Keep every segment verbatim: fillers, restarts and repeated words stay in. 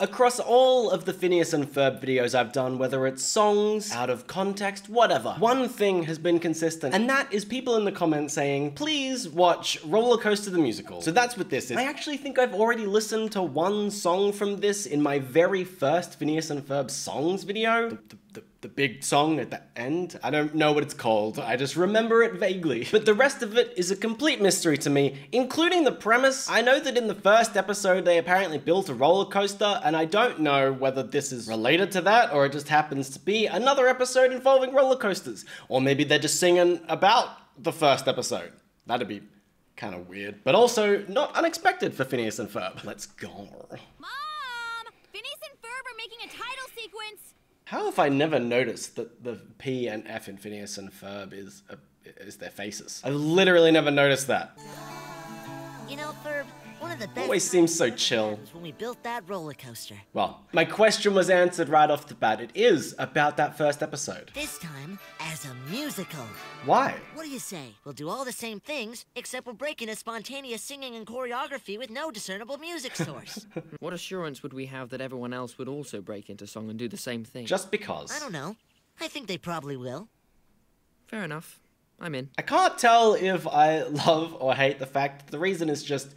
Across all of the Phineas and Ferb videos I've done, whether it's songs, out of context, whatever, one thing has been consistent, and that is people in the comments saying, please watch Roller Coaster the Musical. So that's what this is. I actually think I've already listened to one song from this in my very first Phineas and Ferb songs video. The, the, the The big song at the end? I don't know what it's called, I just remember it vaguely. But the rest of it is a complete mystery to me, including the premise. I know that in the first episode they apparently built a roller coaster, and I don't know whether this is related to that or it just happens to be another episode involving roller coasters. Or maybe they're just singing about the first episode. That'd be kind of weird, but also not unexpected for Phineas and Ferb. Let's go. Mom! Phineas and Ferb are making a title sequence! How have I never noticed that the P and F in Phineas and Ferb is uh, is their faces? I've literally never noticed that. You know, Ferb, one of the best always seems so chill. When we built that roller coaster. Well, my question was answered right off the bat. It is about that first episode. This time as a musical. Why? What do you say? We'll do all the same things, except we're breaking a spontaneous singing and choreography with no discernible music source. What assurance would we have that everyone else would also break into song and do the same thing? Just because. I don't know. I think they probably will. Fair enough. I'm in. I can't tell if I love or hate the fact that the reason is just,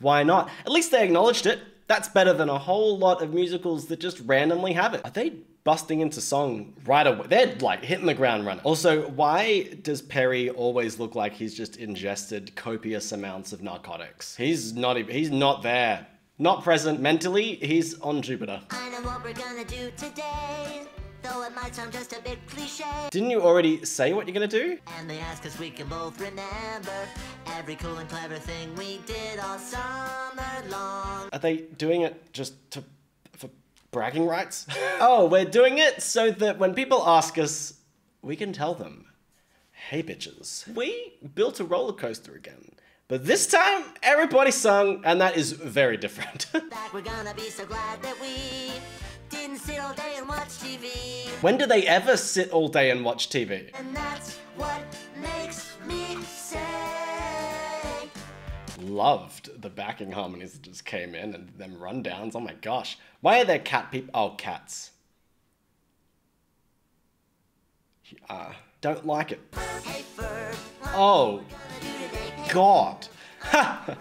why not? At least they acknowledged it. That's better than a whole lot of musicals that just randomly have it. Are they busting into song right away? They're like hitting the ground running. Also, why does Perry always look like he's just ingested copious amounts of narcotics? He's not even, he's not there. Not present mentally, he's on Jupiter. I know what we're gonna do today. Though it might sound just a bit cliche. Didn't you already say what you're gonna do? And they ask us we can both remember every cool and clever thing we did all summer long. Are they doing it just to, for bragging rights? Oh, we're doing it so that when people ask us, we can tell them, hey bitches, we built a roller coaster again. But this time, everybody sung, and that is very different. That we're gonna be so glad that we didn't sit all day and watch T V. When do they ever sit all day and watch T V? And that's what makes me say. Loved the backing harmonies that just came in and them rundowns. Oh my gosh. Why are there cat people? Oh, cats. Uh, don't like it. Hey, Ferb, oh, God. Ha!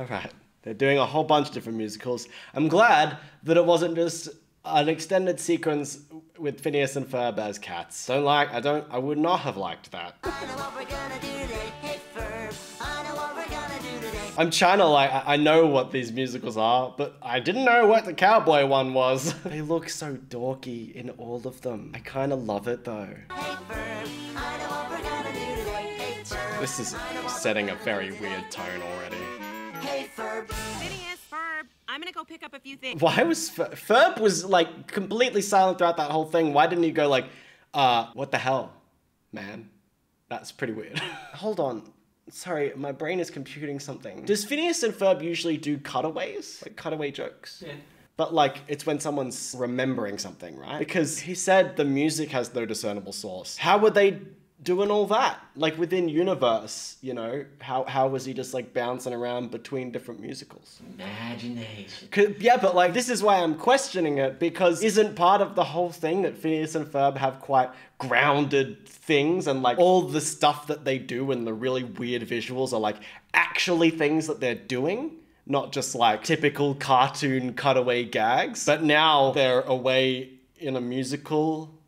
All right. They're doing a whole bunch of different musicals. I'm glad that it wasn't just an extended sequence with Phineas and Ferb as cats. Don't like, I don't, I would not have liked that. I know what we're gonna do today, hey Ferb. I know what we're gonna do today. I'm trying to like, I know what these musicals are, but I didn't know what the cowboy one was. They look so dorky in all of them. I kind of love it though. Hey Ferb, I know what we're gonna do today, hey Ferb. This is setting a very weird tone already. Hey Ferb. Phineas, Ferb, I'm gonna go pick up a few things. Why was Fer Ferb was like completely silent throughout that whole thing? Why didn't he go like, uh, what the hell, man? That's pretty weird. Hold on, sorry, my brain is computing something. Does Phineas and Ferb usually do cutaways? Like cutaway jokes? Yeah. But like, it's when someone's remembering something, right? Because he said the music has no discernible source. How would they doing all that, like within universe, you know, how, how was he just like bouncing around between different musicals? Imagination. Yeah, but like, this is why I'm questioning it, because isn't part of the whole thing that Phineas and Ferb have quite grounded things, and like all the stuff that they do and the really weird visuals are like actually things that they're doing? Not just like typical cartoon cutaway gags, but now they're away in a musical.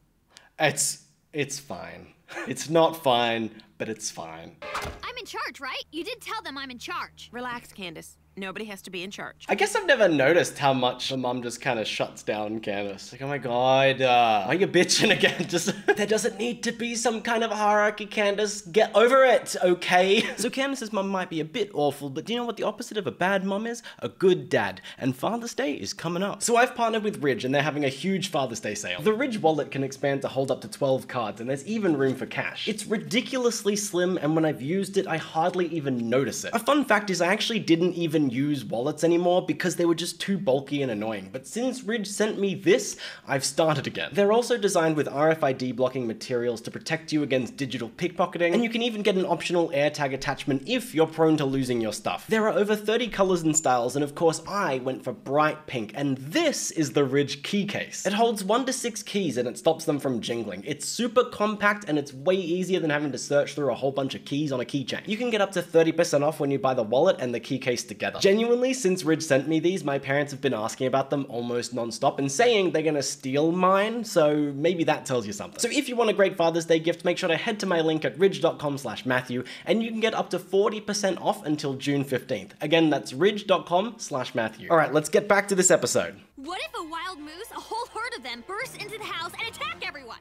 It's, it's fine. It's not fine, but it's fine. I'm in charge, right? You did tell them I'm in charge. Relax, Candace. Nobody has to be in charge. I guess I've never noticed how much the mum just kind of shuts down Candace. Like, oh my God, uh, why are you bitching again? Just there doesn't need to be some kind of hierarchy, Candace. Get over it, okay? So Candace's mum might be a bit awful, but do you know what the opposite of a bad mum is? A good dad. And Father's Day is coming up. So I've partnered with Ridge, and they're having a huge Father's Day sale. The Ridge wallet can expand to hold up to twelve cards, and there's even room for cash. It's ridiculously slim, and when I've used it, it, I hardly even notice it. A fun fact is I actually didn't even use wallets anymore because they were just too bulky and annoying, but since Ridge sent me this, I've started again. They're also designed with R F I D blocking materials to protect you against digital pickpocketing, and you can even get an optional AirTag attachment if you're prone to losing your stuff. There are over thirty colors and styles, and of course I went for bright pink, and this is the Ridge key case. It holds one to six keys and it stops them from jingling. It's super compact and it's way easier than having to search through a whole bunch of keys on a keychain. You can get up to thirty percent off when you buy the wallet and the key case together. Genuinely, since Ridge sent me these, my parents have been asking about them almost non-stop and saying they're gonna steal mine, so maybe that tells you something. So if you want a great Father's Day gift, make sure to head to my link at ridge dot com slash Matthew and you can get up to forty percent off until June fifteenth. Again, that's ridge dot com slash Matthew. All right, let's get back to this episode. What if a wild moose, a whole herd of them, burst into the house and attack everyone?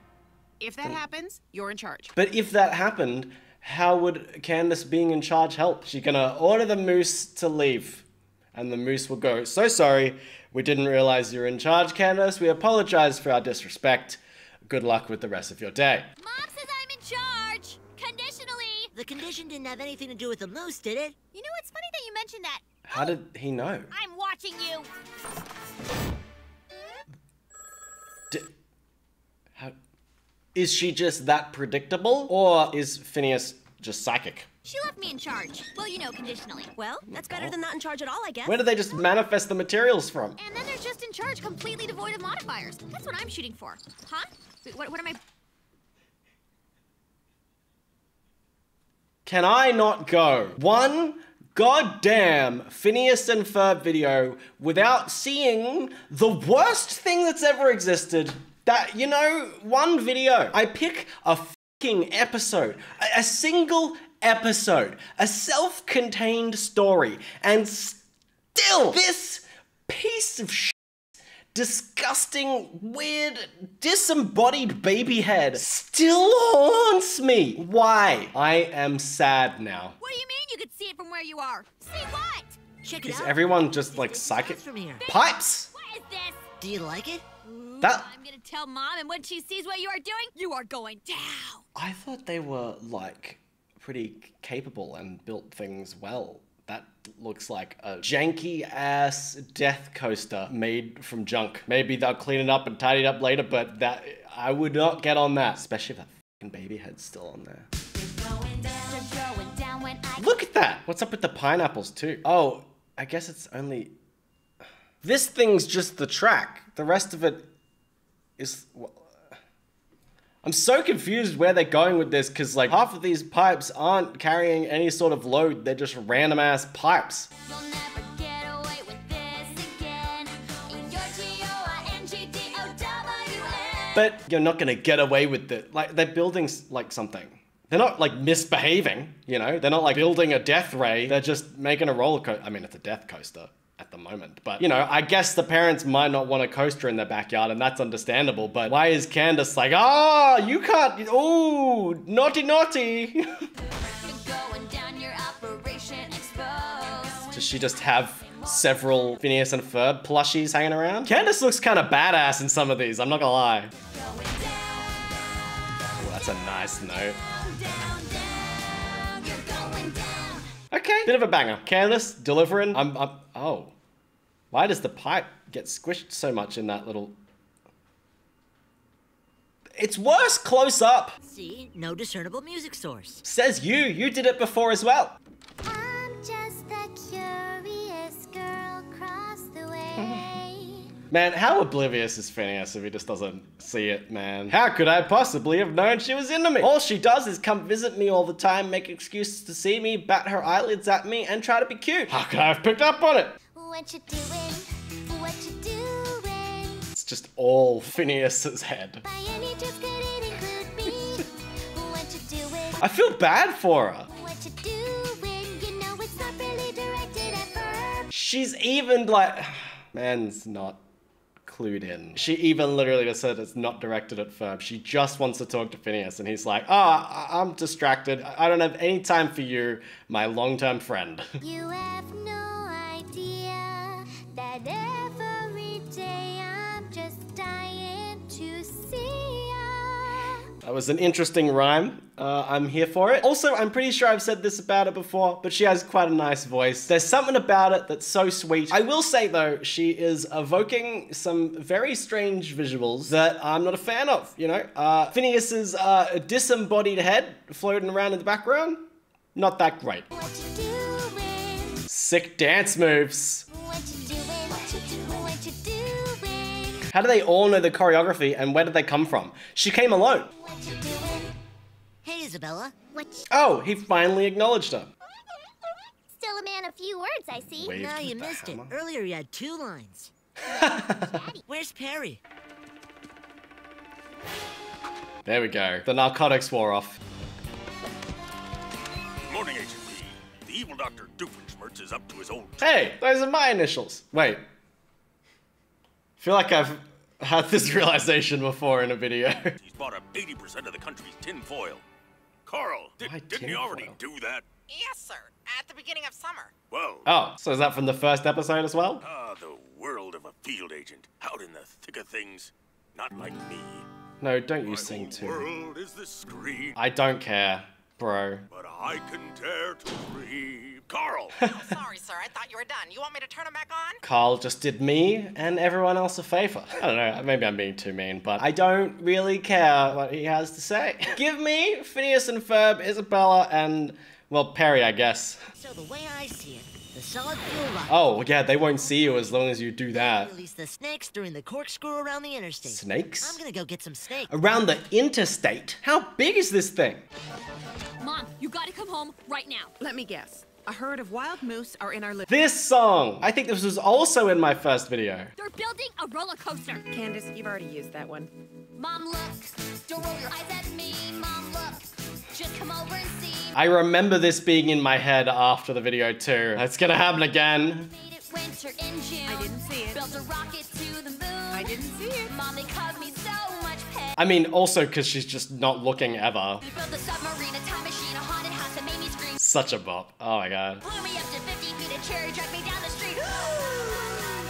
If that happens, you're in charge. But if that happened, how would Candace being in charge help? She's gonna order the moose to leave. And the moose will go, "So sorry, we didn't realize you're in charge, Candace. We apologize for our disrespect. Good luck with the rest of your day." Mom says I'm in charge, conditionally. The condition didn't have anything to do with the moose, did it? You know, it's funny that you mentioned that. How oh, did he know? I'm watching you. D How? Is she just that predictable? Or is Phineas just psychic? She left me in charge. Well, you know, conditionally. Well, that's better than not in charge at all, I guess. Where do they just manifest the materials from? And then there's just in charge, completely devoid of modifiers. That's what I'm shooting for. Huh? What, what am I? Can I not go? One goddamn Phineas and Ferb video without seeing the worst thing that's ever existed. That, you know, one video. I pick a fucking episode, a, a single episode, a self-contained story, and still this piece of shit, disgusting, weird, disembodied baby head still haunts me. Why? I am sad now. What do you mean you could see it from where you are? See what? Check it out. Is everyone just like psychic? Pipes? What is this? Do you like it? That... I'm gonna tell Mom, and when she sees what you are doing, you are going down. I thought they were like pretty capable and built things well. That looks like a janky ass death coaster made from junk. Maybe they'll clean it up and tidy it up later, but that I would not get on that, especially if that fucking baby head's still on there. Going down, going down when I... Look at that. What's up with the pineapples too? Oh, I guess it's only this thing's just the track. The rest of it is, well, I'm so confused where they're going with this, because like half of these pipes aren't carrying any sort of load. They're just random ass pipes. You'll never get away with this again. In your G O I N G D O W N. But you're not gonna get away with it. Like they're building like something. They're not like misbehaving, you know? They're not like building a death ray. They're just making a roller coaster. I mean, it's a death coaster at the moment, but you know, I guess the parents might not want a coaster in their backyard, and that's understandable. But why is Candace like, ah, oh, you can't, oh, naughty, naughty? Does she just have several Phineas and Ferb plushies hanging around? Candace looks kind of badass in some of these, I'm not gonna lie. Oh, that's a nice note. Okay, bit of a banger. Candace delivering. I'm, I'm. Oh, why does the pipe get squished so much in that little? It's worse close up. See, no discernible music source. Says you. You did it before as well. I'm just the curious girl across the way. Man, how oblivious is Phineas if he just doesn't see it, man? How could I possibly have known she was into me? All she does is come visit me all the time, make excuses to see me, bat her eyelids at me, and try to be cute. How could I have picked up on it? What you doing? What you doing? It's just all Phineas's head. By any chance could it include me? What you doing? I feel bad for her. What you doing? You know it's not really directed at her. She's even like, man's not clued in. She even literally just said it's not directed at Ferb. She just wants to talk to Phineas, and he's like, ah, oh, I'm distracted. I don't have any time for you, my long-term friend. You have no idea that every day I'm just dying to see ya. was an interesting rhyme. Uh, I'm here for it. Also, I'm pretty sure I've said this about her before, but she has quite a nice voice. There's something about it that's so sweet. I will say though, she is evoking some very strange visuals that I'm not a fan of, you know? Uh, Phineas's uh, disembodied head floating around in the background, not that great. What you doing? Sick dance moves. What you doing? What you doing? What you doing? How do they all know the choreography and where did they come from? She came alone. What you doing? Hey, Isabella. What you... Oh, he finally acknowledged her. Still a man of few words, I see. Waved no, you missed hammer. It. Earlier, you had two lines. Where's Perry? There we go. The narcotics wore off. Morning, Agent B. The evil Doctor Doofenshmirtz is up to his old... Hey, those are my initials. Wait. I feel like I've... had this realization before in a video. He's bought up eighty percent of the country's tin foil. Carl, did, didn't you already foil? do that? Yes, sir. At the beginning of summer. Whoa. Oh, so is that from the first episode as well? Ah, the world of a field agent. Out in the thick of things. Not like me. No, don't you My sing too. World is the screen. I don't care, bro. But I can dare to read. Carl! Oh, sorry, sir. I thought you were done. You want me to turn him back on? Carl just did me and everyone else a favor. I don't know. Maybe I'm being too mean, but I don't really care what he has to say. Give me Phineas and Ferb, Isabella, and, well, Perry, I guess. So the way I see it, the solid fuel line... Oh, yeah, they won't see you as long as you do that. Release the snakes during the corkscrew around the interstate. Snakes? I'm gonna go get some snakes. Around the interstate? How big is this thing? Mom, you gotta come home right now. Let me guess. A herd of wild moose are in our living room. This song! I think this was also in my first video. They're building a roller coaster. Candace, you've already used that one. Mom, look. Don't roll your eyes at me. Mom, look. Just come over and see. I remember this being in my head after the video too. It's gonna happen again. Made it winter in June. I didn't see it. Built a rocket to the moon. I didn't see it. Mommy caused me so much pain. I mean, also because she's just not looking ever. We built a submarine, a time machine, a haunted house that made me scream. Such a bop. Oh my god.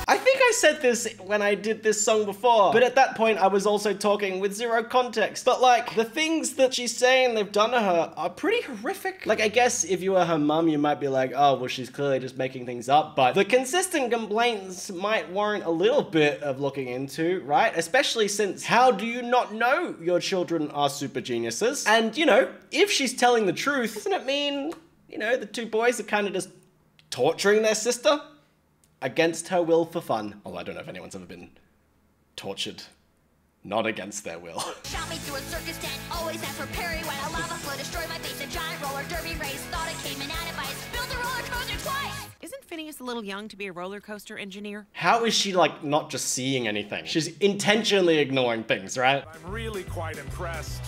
I think I said this when I did this song before, but at that point I was also talking with zero context. But like, the things that she's saying they've done to her are pretty horrific. Like, I guess if you were her mum, you might be like, oh, well, she's clearly just making things up. But the consistent complaints might warrant a little bit of looking into, right? Especially since how do you not know your children are super geniuses? And, you know, if she's telling the truth, doesn't it mean... You know, the two boys are kind of just torturing their sister against her will for fun. Although I don't know if anyone's ever been tortured not against their will. Shot me through a circus tent, always ask for Perry when a lava flow destroyed my face, a giant roller derby race, thought it came in out of ice, built a roller coaster twice! Isn't Phineas a little young to be a roller coaster engineer? How is she, like, not just seeing anything? She's intentionally ignoring things, right? I'm really quite impressed.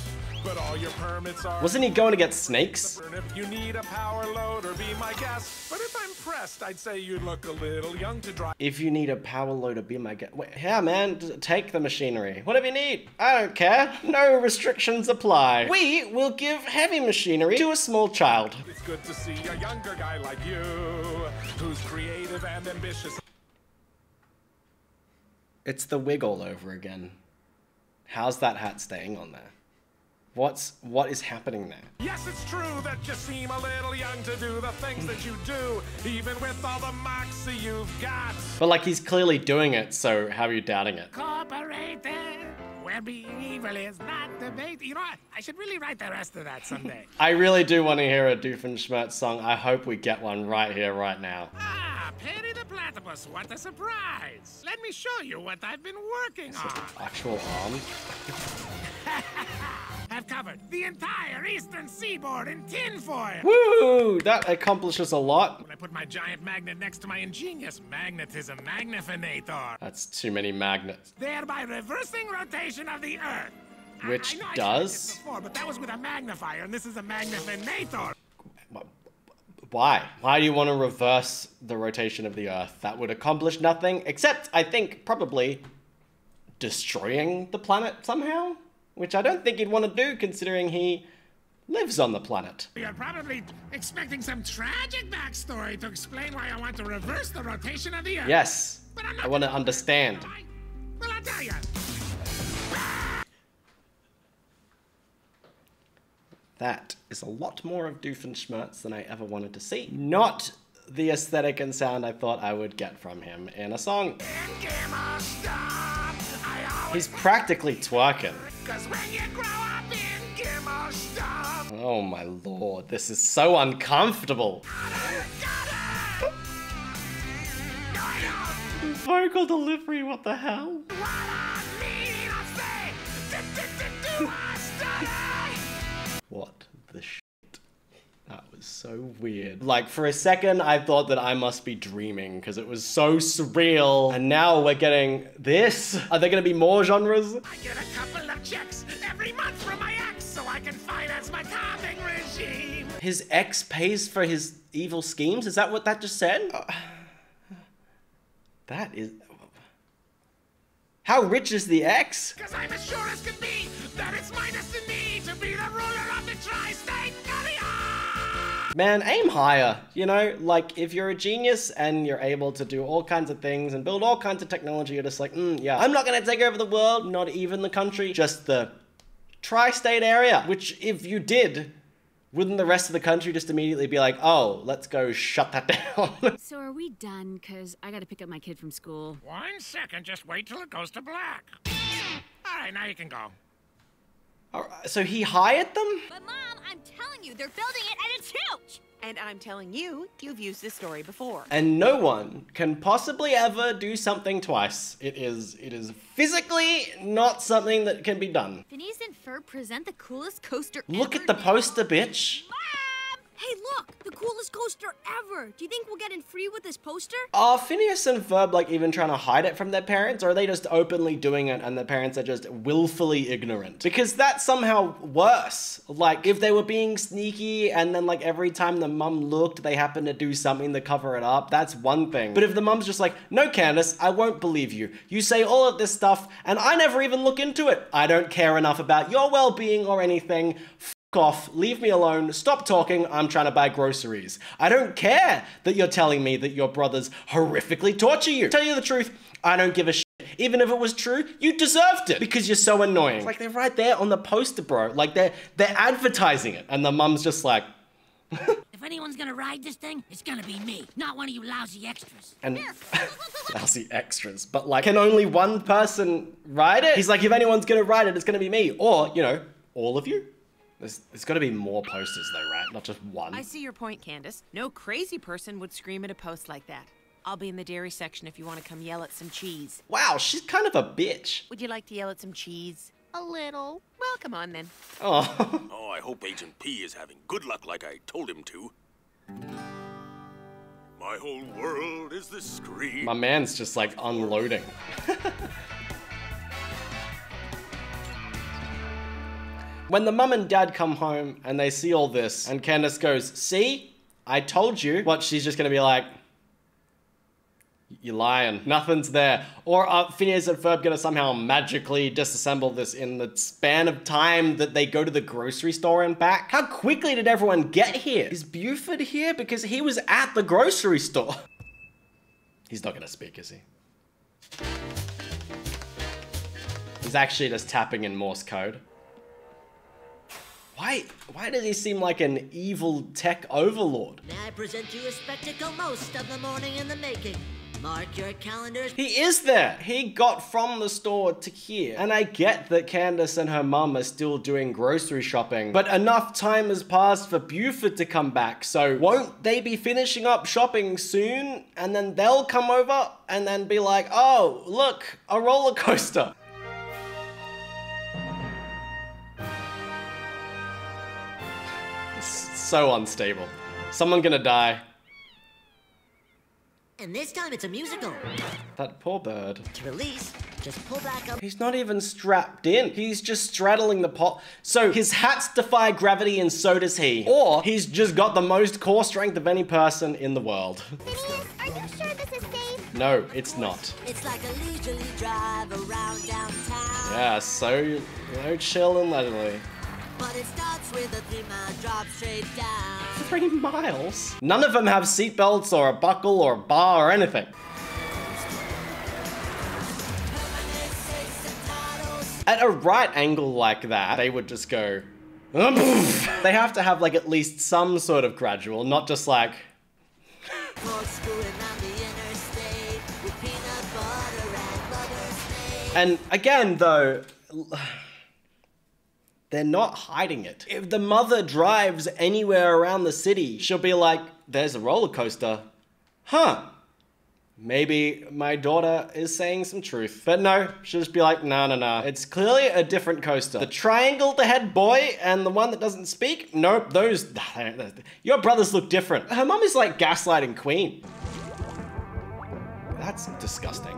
But all your permits are... Wasn't he going to get snakes? If you need a power loader, be my guest. But if I'm pressed, I'd say you look a little young to drive. If you need a power loader, be my guest. Wait, yeah, man, take the machinery. Whatever you need. I don't care. No restrictions apply. We will give heavy machinery to a small child. It's good to see a younger guy like you, who's creative and ambitious. It's the wig all over again. How's that hat staying on there? What's, what is happening there? Yes, it's true that you seem a little young to do the things that you do, even with all the moxie you've got. But like, he's clearly doing it, so how are you doubting it? Corporated, where being evil is not debate. You know what? I should really write the rest of that someday. I really do want to hear a Doofenshmirtz song. I hope we get one right here, right now. Ah, Perry the Platypus, what a surprise. Let me show you what I've been working on. Actual arm? I've covered the entire eastern seaboard in tinfoil. Woo! That accomplishes a lot. When I put my giant magnet next to my ingenious magnetism magnifinator. That's too many magnets. Thereby reversing rotation of the Earth. Which I, I know does? I said this before, but that was with a magnifier, and this is a magnifinator. Why? Why do you want to reverse the rotation of the Earth? That would accomplish nothing, except I think probably destroying the planet somehow. Which I don't think he'd want to do, considering he lives on the planet. You're probably expecting some tragic backstory to explain why I want to reverse the rotation of the Earth. Yes, but I'm not I want to understand. Well, I'll tell you. That is a lot more of Doofenshmirtz than I ever wanted to see. Not the aesthetic and sound I thought I would get from him in a song. He's practically twerking. Oh my lord, this is so uncomfortable. Vocal delivery, what the hell? What the shit? That was so weird. Like, for a second, I thought that I must be dreaming because it was so surreal. And now we're getting this. Are there gonna be more genres? I get a couple of checks every month from my ex so I can finance my tithing regime. His ex pays for his evil schemes? Is that what that just said? Uh, that is... How rich is the ex? Because I'm as sure as could be that it's my destiny to be the ruler of the tri-state area. Man, aim higher. You know, like if you're a genius and you're able to do all kinds of things and build all kinds of technology, you're just like, mm, yeah, I'm not going to take over the world, not even the country, just the tri-state area. Which if you did, wouldn't the rest of the country just immediately be like, oh, let's go shut that down? So are we done? Because I got to pick up my kid from school. One second, just wait till it goes to black. All right, now you can go. All right, so he hired them? But Mom, I'm telling you, they're building it and it's huge! And I'm telling you, you've used this story before. And no one can possibly ever do something twice. It is, it is physically not something that can be done. Phineas and Ferb present the coolest coaster ever. Look at the poster, bitch. Mom! Hey, look, the coolest coaster ever. Do you think we'll get in free with this poster? Are Phineas and Ferb like even trying to hide it from their parents, or are they just openly doing it and their parents are just willfully ignorant? Because that's somehow worse. Like if they were being sneaky and then like every time the mum looked, they happened to do something to cover it up, that's one thing. But if the mum's just like, no, Candace, I won't believe you. You say all of this stuff and I never even look into it. I don't care enough about your well-being or anything. Off, leave me alone, stop talking, I'm trying to buy groceries. I don't care that you're telling me that your brothers horrifically torture you. Tell you the truth, I don't give a shit. Even if it was true, you deserved it because you're so annoying. It's like they're right there on the poster, bro. Like they're, they're advertising it and the mum's just like... If anyone's gonna ride this thing, it's gonna be me, not one of you lousy extras. And lousy extras, but like, can only one person ride it? He's like, if anyone's gonna ride it, it's gonna be me. Or, you know, all of you. There's, there's got to be more posters though, right? Not just one. I see your point, Candace. No crazy person would scream at a post like that. I'll be in the dairy section if you want to come yell at some cheese. Wow, she's kind of a bitch. Would you like to yell at some cheese? A little. Well, come on then. Oh. Oh, I hope Agent P is having good luck like I told him to. My whole world is the screen. My man's just like unloading. When the mum and dad come home and they see all this and Candace goes, see, I told you. What, she's just going to be like, you're lying. Nothing's there. Or are Phineas and Ferb going to somehow magically disassemble this in the span of time that they go to the grocery store and back? How quickly did everyone get here? Is Buford here? Because he was at the grocery store. He's not going to speak, is he? He's actually just tapping in Morse code. Why, why does he seem like an evil tech overlord? May I present you a spectacle most of the morning in the making. Mark your calendars. He is there. He got from the store to here. And I get that Candace and her mum are still doing grocery shopping, but enough time has passed for Buford to come back. So won't they be finishing up shopping soon? And then they'll come over and then be like, oh, look, a roller coaster. So unstable. Someone gonna die. And this time it's a musical. That poor bird. To release, just pull back up. He's not even strapped in. He's just straddling the pot. So his hats defy gravity and so does he. Or he's just got the most core strength of any person in the world. Phineas, are you sure this is safe? No, it's not. It's like a leisurely drive around downtown. Yeah, so no chill and leisurely. But it starts with a three mile drop straight down. Three miles? None of them have seatbelts or a buckle or a bar or anything. At a right angle like that, they would just go, They have to have like at least some sort of gradual, not just like and again though, they're not hiding it. If the mother drives anywhere around the city, she'll be like, there's a roller coaster. Huh. Maybe my daughter is saying some truth. But no, she'll just be like, nah, nah, nah. It's clearly a different coaster. The triangle, the head boy, and the one that doesn't speak? Nope, those... Your brothers look different. Her mum is like gaslighting Queen. That's disgusting.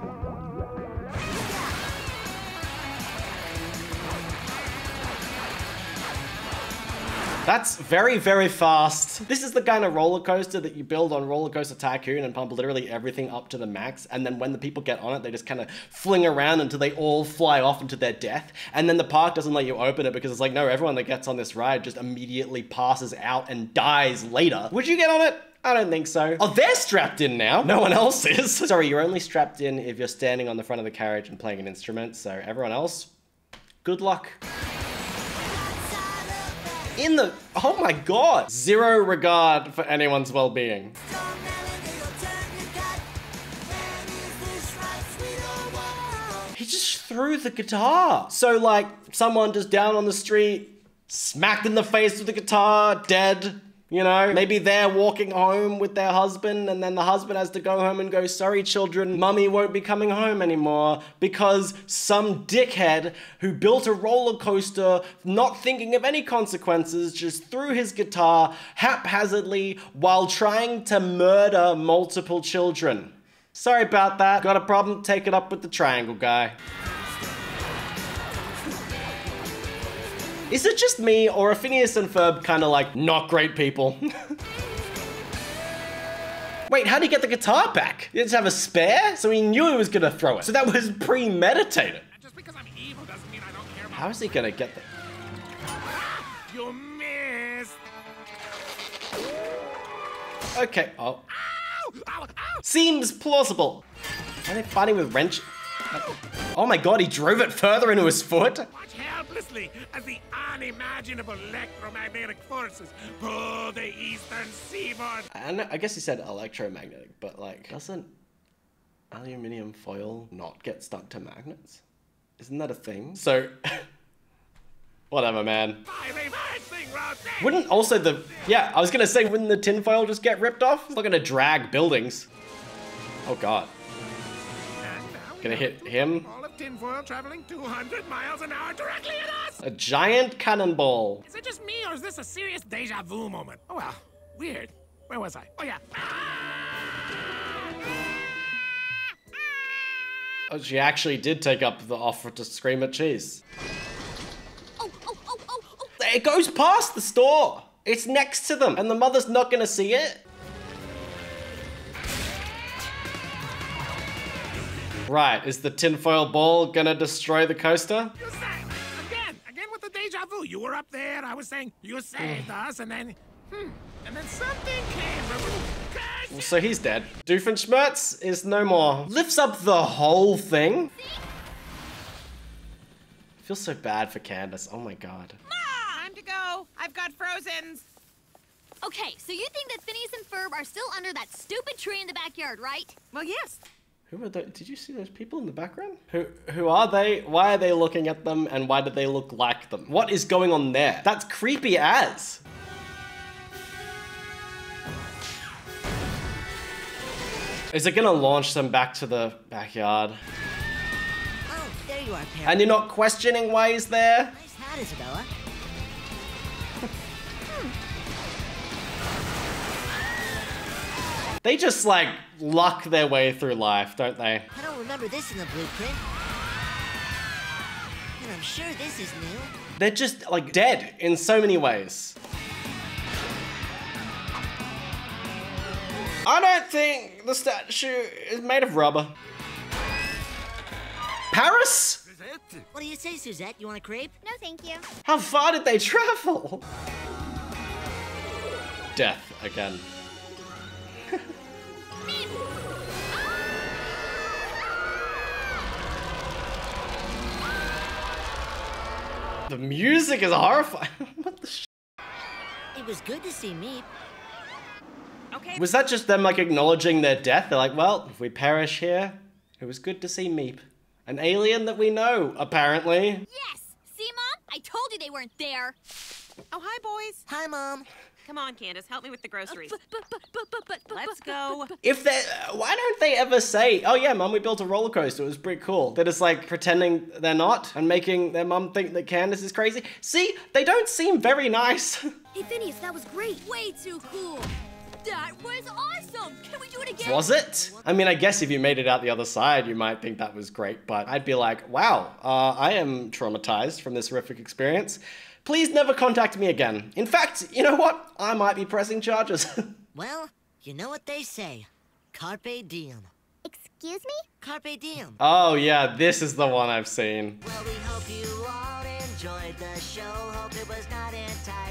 That's very, very fast. This is the kind of roller coaster that you build on Roller Coaster Tycoon and pump literally everything up to the max. And then when the people get on it, they just kind of fling around until they all fly off into their death. And then the park doesn't let you open it because it's like, no, everyone that gets on this ride just immediately passes out and dies later. Would you get on it? I don't think so. Oh, they're strapped in now. No one else is. Sorry, you're only strapped in if you're standing on the front of the carriage and playing an instrument. So everyone else, good luck. In the, oh my God. Zero regard for anyone's well-being. He just threw the guitar. So like someone just down on the street, smacked in the face with the guitar, dead, you know? Maybe they're walking home with their husband and then the husband has to go home and go, sorry children, mummy won't be coming home anymore because some dickhead who built a roller coaster not thinking of any consequences just threw his guitar haphazardly while trying to murder multiple children. Sorry about that. Got a problem? Take it up with the triangle guy. Is it just me, or are Phineas and Ferb kind of like, not great people? Wait, how did he get the guitar back? He didn't have a spare? So he knew he was gonna throw it. So that was premeditated. Just because I'm evil doesn't mean I don't care about how is he gonna get the... You missed! Okay, oh. Ow! Ow! Ow! Seems plausible. Are they fighting with wrench? Oh my God, he drove it further into his foot? Helplessly as the unimaginable electromagnetic forces pull the eastern seaboard. And I guess he said electromagnetic, but like, doesn't aluminium foil not get stuck to magnets? Isn't that a thing? So, whatever, man. Wouldn't also the, yeah, I was gonna say, wouldn't the tin foil just get ripped off? It's not gonna drag buildings. Oh God. Gonna hit him. Tinfoil traveling two hundred miles an hour directly at us! A giant cannonball. Is it just me or is this a serious deja vu moment? Oh well, weird. Where was I? Oh yeah. Oh, she actually did take up the offer to scream at cheese. Oh, oh, oh, oh, oh. It goes past the store. It's next to them and the mother's not gonna see it. Right, is the tinfoil ball gonna destroy the coaster? You saved us. Again, again with the deja vu. You were up there, I was saying, you saved us, and then, hmm, and then something came from... So he's dead. Doofenshmirtz is no more. Lifts up the whole thing. I feel so bad for Candace, oh my God. Ma! Time to go, I've got frozens. Okay, so you think that Phineas and Ferb are still under that stupid tree in the backyard, right? Well, yes. Who are those? Did you see those people in the background? Who who are they? Why are they looking at them? And why do they look like them? What is going on there? That's creepy as. Is it gonna launch them back to the backyard? Oh, there you are, Perry. And you're not questioning why he's there? Nice hat, Isabella. They just like luck their way through life, don't they? I don't remember this in the blueprint. And I'm sure this is new. They're just like dead in so many ways. I don't think the statue is made of rubber. Paris? Suzette? What do you say, Suzette? You want a crepe? No, thank you. How far did they travel? Death again. The music is horrifying. What the was good to see me. Okay. Was that just them, like, acknowledging their death? They're like, well, if we perish here, it was good to see Meep. An alien that we know, apparently. Yes! See, Mom? I told you they weren't there. Oh, hi, boys. Hi, Mom. Come on, Candace, help me with the groceries. Let's go. If they, why don't they ever say, oh yeah, Mom, we built a roller coaster, it was pretty cool. They're just like pretending they're not and making their mom think that Candace is crazy. See, they don't seem very nice. Hey, Phineas, that was great. Way too cool. That was awesome. Can we do it again? Was it? I mean, I guess if you made it out the other side, you might think that was great, but I'd be like, wow, uh, I am traumatized from this horrific experience. Please never contact me again. In fact, you know what? I might be pressing charges. Well, you know what they say. Carpe diem. Excuse me? Carpe diem. Oh, yeah, this is the one I've seen. Well, we hope you all enjoyed the show. Hope it was not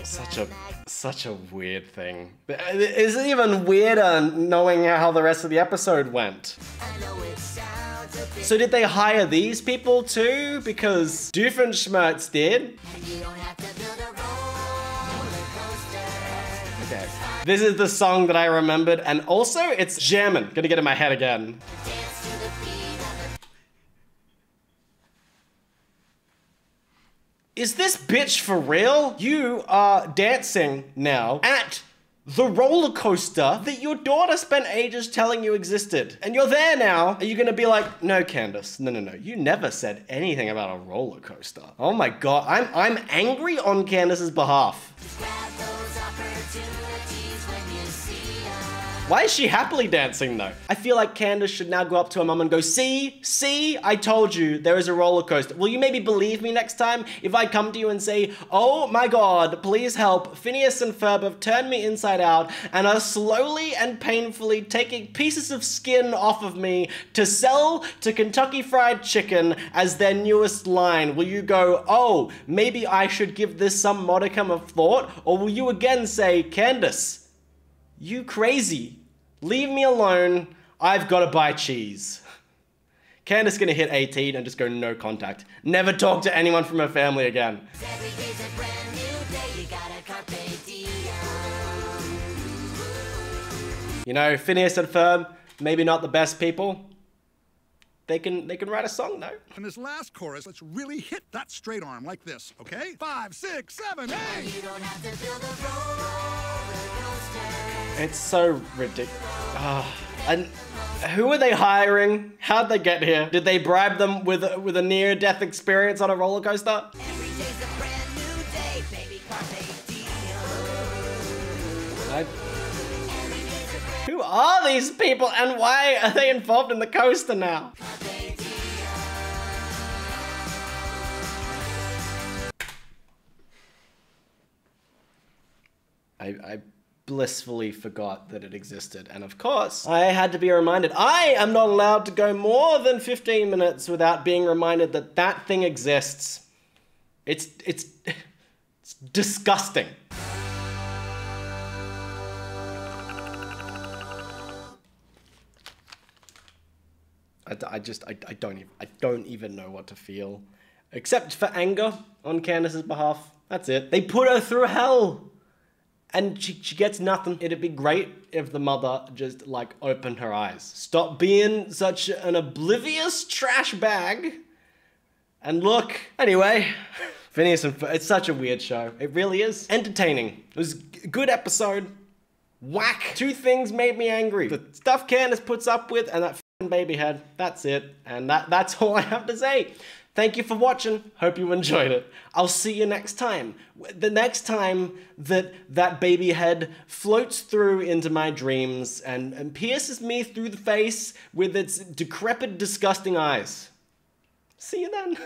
such a, such a weird thing. It's even weirder knowing how the rest of the episode went. I know it sounds a bit... So did they hire these people too? Because Doofenshmirtz did. And you don't have to build a roller coaster. Okay. This is the song that I remembered, and also it's German. Gonna get in my head again. Dance to the beat of the... Is this bitch for real? You are dancing now at the roller coaster that your daughter spent ages telling you existed. And you're there now. Are you gonna be like, no, Candace, no, no, no. You never said anything about a roller coaster. Oh my God, I'm I'm angry on Candace's behalf. Just grab those opportunities when you see us. Why is she happily dancing though? I feel like Candace should now go up to her mom and go, see, see, I told you there is a roller coaster. Will you maybe believe me next time if I come to you and say, oh my God, please help, Phineas and Ferb have turned me inside out and are slowly and painfully taking pieces of skin off of me to sell to Kentucky Fried Chicken as their newest line. Will you go, oh, maybe I should give this some modicum of thought? Or will you again say, Candace, you crazy, leave me alone, I've got to buy cheese. Candace's gonna hit eighteen and just go no contact. Never talk to anyone from her family again. You know, Phineas and Ferb, maybe not the best people. They can they can write a song though. In this last chorus, let's really hit that straight arm like this, okay? Five, six, seven, eight. You don't have to build a roller coaster. It's so ridiculous. Oh, and who are they hiring? How'd they get here? Did they bribe them with a, with a near-death experience on a roller coaster? Every day's a brand new day, baby. Carpe diem. Who are these people and why are they involved in the coaster now? I, I blissfully forgot that it existed. And of course, I had to be reminded. I am not allowed to go more than fifteen minutes without being reminded that that thing exists. It's, it's, it's disgusting. I, I just, I, I don't even, I don't even know what to feel. Except for anger on Candace's behalf. That's it. They put her through hell and she, she gets nothing. It'd be great if the mother just like opened her eyes. Stop being such an oblivious trash bag and look. Anyway, Phineas and Ferb, it's such a weird show. It really is. Entertaining. It was a good episode. Whack. Two things made me angry. The stuff Candace puts up with and that baby head. That's it. And that, that's all I have to say. Thank you for watching. Hope you enjoyed it. I'll see you next time. The next time that that baby head floats through into my dreams and, and pierces me through the face with its decrepit, disgusting eyes. See you then.